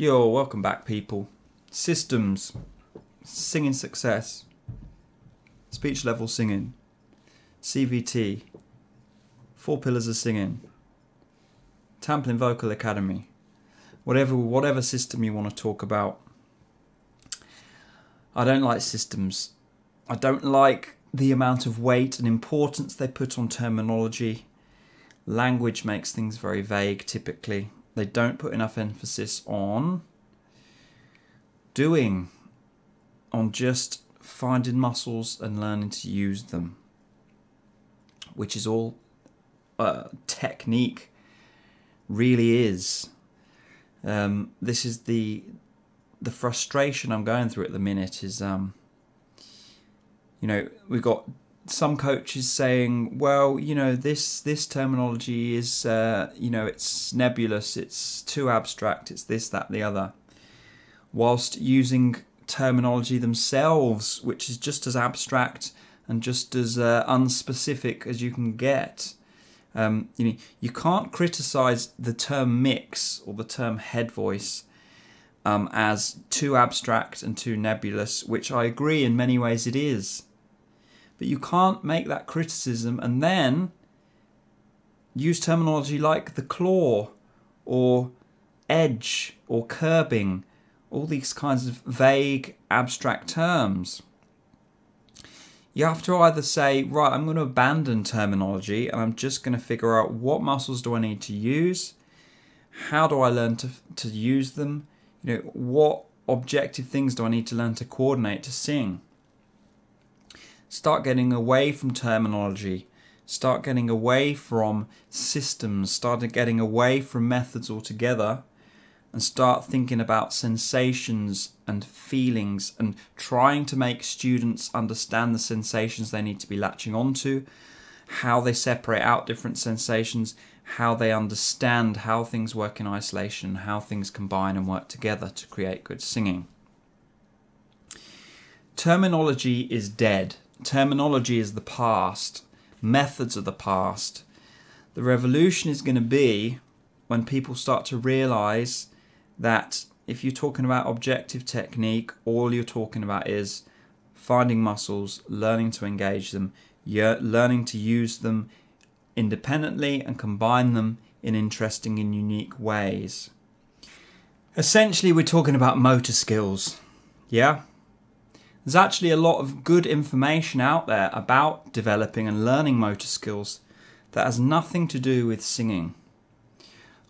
Yo, welcome back people. Systems, singing success, speech level singing, CVT, 4 pillars of singing, Tamplin Vocal Academy, whatever system you want to talk about. I don't like systems. I don't like the amount of weight and importance they put on terminology. Language makes things very vague typically. They don't put enough emphasis on doing, on just finding muscles and learning to use them, which is all technique really is. This is the frustration I'm going through at the minute is, you know, we've got some coaches saying, well, you know, this terminology is, you know, it's nebulous, it's too abstract, it's this, that, the other, whilst using terminology themselves, which is just as abstract and just as unspecific as you can get. You know, you can't criticize the term mix or the term head voice as too abstract and too nebulous, which I agree in many ways it is. But you can't make that criticism and then use terminology like the claw or edge or curbing, all these kinds of vague, abstract terms. You have to either say, right, I'm going to abandon terminology and I'm just going to figure out what muscles do I need to use, how do I learn to use them, you know, what objective things do I need to learn to coordinate to sing. Start getting away from terminology, start getting away from systems, start getting away from methods altogether, and start thinking about sensations and feelings and trying to make students understand the sensations they need to be latching onto, how they separate out different sensations, how they understand how things work in isolation, how things combine and work together to create good singing. Terminology is dead. Terminology is the past. Methods are the past. The revolution is going to be when people start to realize that if you're talking about objective technique, all you're talking about is finding muscles, learning to engage them, learning to use them independently and combine them in interesting and unique ways. Essentially, we're talking about motor skills, yeah? There's actually a lot of good information out there about developing and learning motor skills that has nothing to do with singing.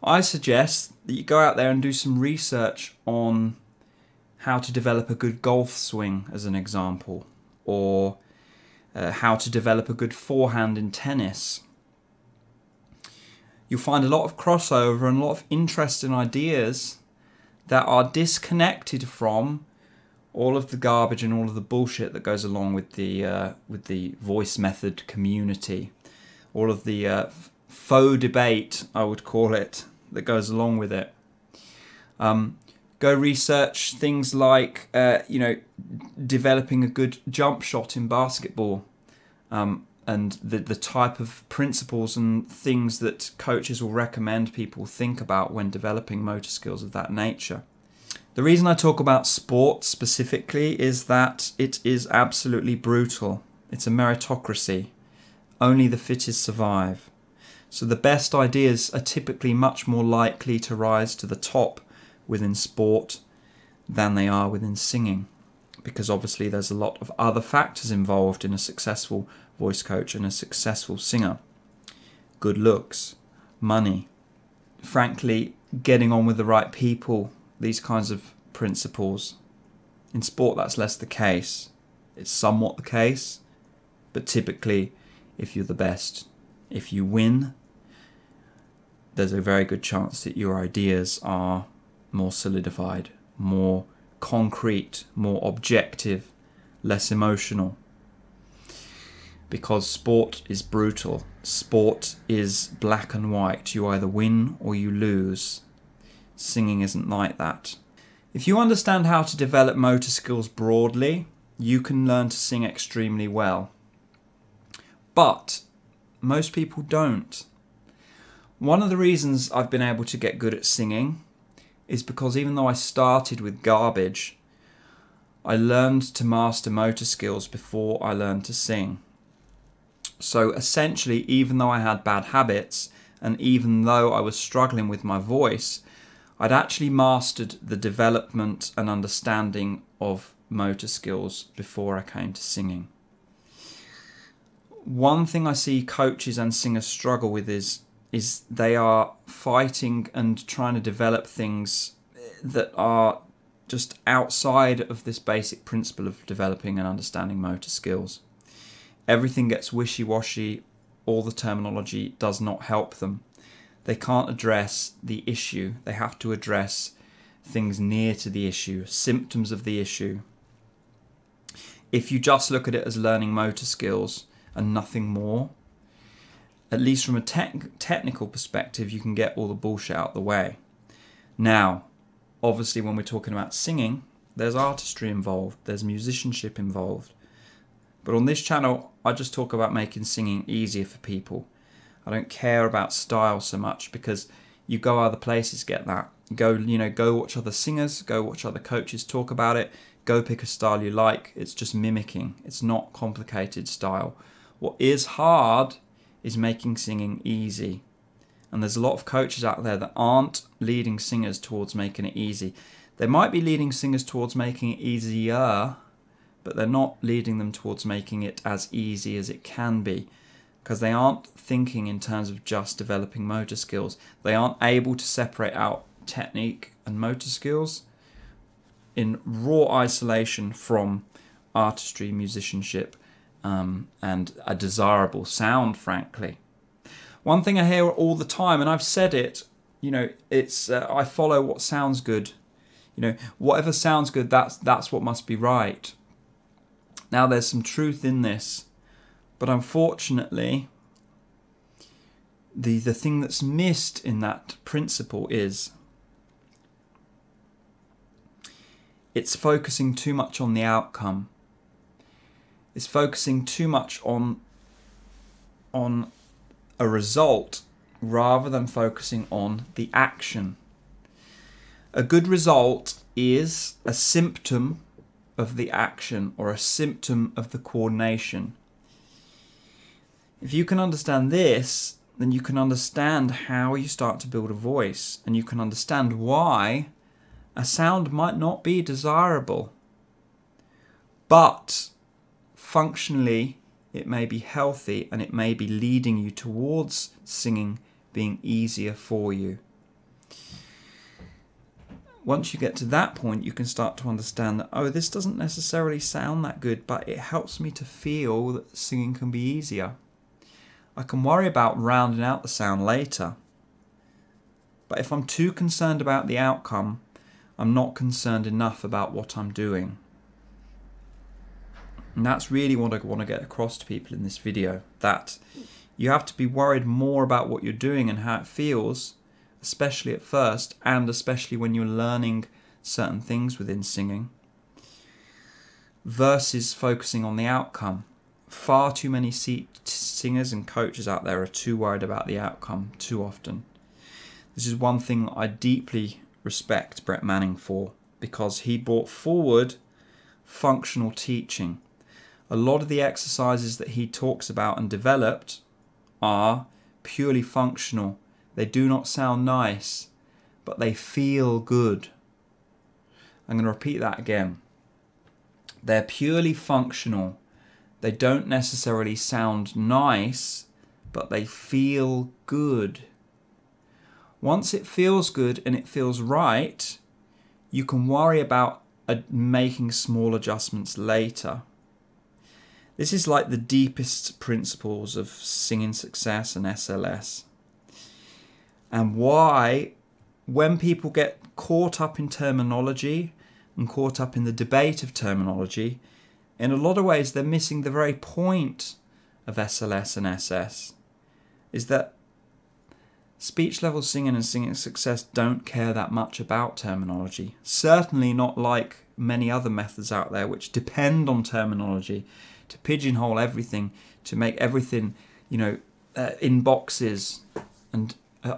I suggest that you go out there and do some research on how to develop a good golf swing as an example, or how to develop a good forehand in tennis. You'll find a lot of crossover and a lot of interesting ideas that are disconnected from all of the garbage and all of the bullshit that goes along with the voice method community, all of the faux debate, I would call it, that goes along with it. Go research things like, you know, developing a good jump shot in basketball, and the type of principles and things that coaches will recommend people think about when developing motor skills of that nature. The reason I talk about sports specifically is that it is absolutely brutal. It's a meritocracy. Only the fittest survive. So the best ideas are typically much more likely to rise to the top within sport than they are within singing, because obviously there's a lot of other factors involved in a successful voice coach and a successful singer. Good looks, money, frankly, getting on with the right people, these kinds of principles. In sport that's less the case. It's somewhat the case, but typically if you're the best, if you win, there's a very good chance that your ideas are more solidified, more concrete, more objective, less emotional. Because sport is brutal. Sport is black and white. You either win or you lose. Singing isn't like that. If you understand how to develop motor skills broadly, you can learn to sing extremely well. But most people don't. One of the reasons I've been able to get good at singing is because even though I started with garbage, I learned to master motor skills before I learned to sing. So essentially, even though I had bad habits, and even though I was struggling with my voice, I'd actually mastered the development and understanding of motor skills before I came to singing. One thing I see coaches and singers struggle with is they are fighting and trying to develop things that are just outside of this basic principle of developing and understanding motor skills. Everything gets wishy-washy, all the terminology does not help them. They can't address the issue. They have to address things near to the issue, symptoms of the issue. If you just look at it as learning motor skills and nothing more, at least from a technical perspective, you can get all the bullshit out of the way. Now, obviously when we're talking about singing, there's artistry involved, there's musicianship involved. But on this channel, I just talk about making singing easier for people. I don't care about style so much because you go other places, get that. Go, you know, go watch other singers, go watch other coaches talk about it, go pick a style you like. It's just mimicking. It's not complicated style. What is hard is making singing easy. And there's a lot of coaches out there that aren't leading singers towards making it easy. They might be leading singers towards making it easier, but they're not leading them towards making it as easy as it can be, because they aren't thinking in terms of just developing motor skills. They aren't able to separate out technique and motor skills in raw isolation from artistry, musicianship, and a desirable sound, frankly. One thing I hear all the time, and I've said it, you know, it's I follow what sounds good. You know, whatever sounds good, that's what must be right. Now, there's some truth in this, but unfortunately, the thing that's missed in that principle is it's focusing too much on the outcome. It's focusing too much on a result rather than focusing on the action. A good result is a symptom of the action or a symptom of the coordination. If you can understand this, then you can understand how you start to build a voice, and you can understand why a sound might not be desirable, but functionally it may be healthy and it may be leading you towards singing being easier for you. Once you get to that point, you can start to understand that, oh, this doesn't necessarily sound that good, but it helps me to feel that singing can be easier. I can worry about rounding out the sound later. But if I'm too concerned about the outcome, I'm not concerned enough about what I'm doing. And that's really what I want to get across to people in this video, that you have to be worried more about what you're doing and how it feels, especially at first, and especially when you're learning certain things within singing, versus focusing on the outcome. Far too many singers and coaches out there are too worried about the outcome too often. This is one thing I deeply respect Brett Manning for, because he brought forward functional teaching. A lot of the exercises that he talks about and developed are purely functional. They do not sound nice, but they feel good. I'm going to repeat that again. They're purely functional. They don't necessarily sound nice, but they feel good. Once it feels good and it feels right, you can worry about making small adjustments later. This is like the deepest principles of singing success and SLS. And why, when people get caught up in terminology and caught up in the debate of terminology, in a lot of ways they're missing the very point of SLS and SS, is that speech level singing and singing success don't care that much about terminology. Certainly not like many other methods out there which depend on terminology to pigeonhole everything, to make everything, you know, in boxes and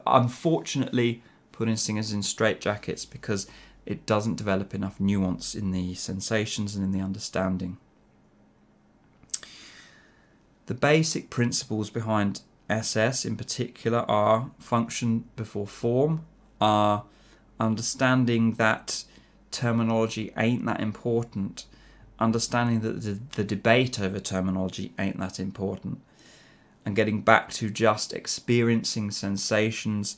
unfortunately, putting singers in straitjackets because it doesn't develop enough nuance in the sensations and in the understanding. The basic principles behind SS in particular are function before form, are understanding that terminology ain't that important, understanding that the debate over terminology ain't that important, and getting back to just experiencing sensations,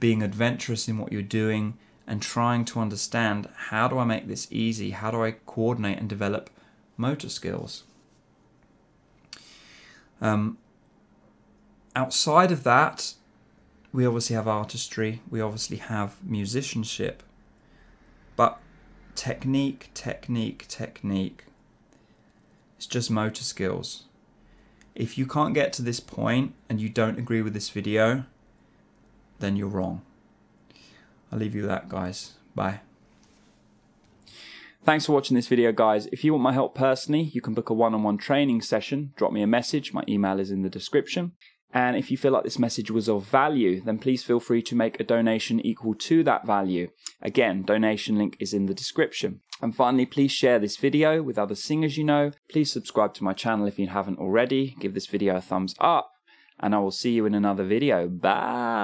being adventurous in what you're doing, and trying to understand, how do I make this easy? How do I coordinate and develop motor skills? Outside of that, we obviously have artistry, we obviously have musicianship, but technique, technique, technique, it's just motor skills. If you can't get to this point and you don't agree with this video, then you're wrong. I'll leave you with that, guys. Bye. Thanks for watching this video, guys. If you want my help personally, you can book a one-on-one training session. Drop me a message. My email is in the description. And if you feel like this message was of value, then please feel free to make a donation equal to that value. Again, donation link is in the description. And finally, please share this video with other singers you know. Please subscribe to my channel if you haven't already. Give this video a thumbs up, and I will see you in another video. Bye.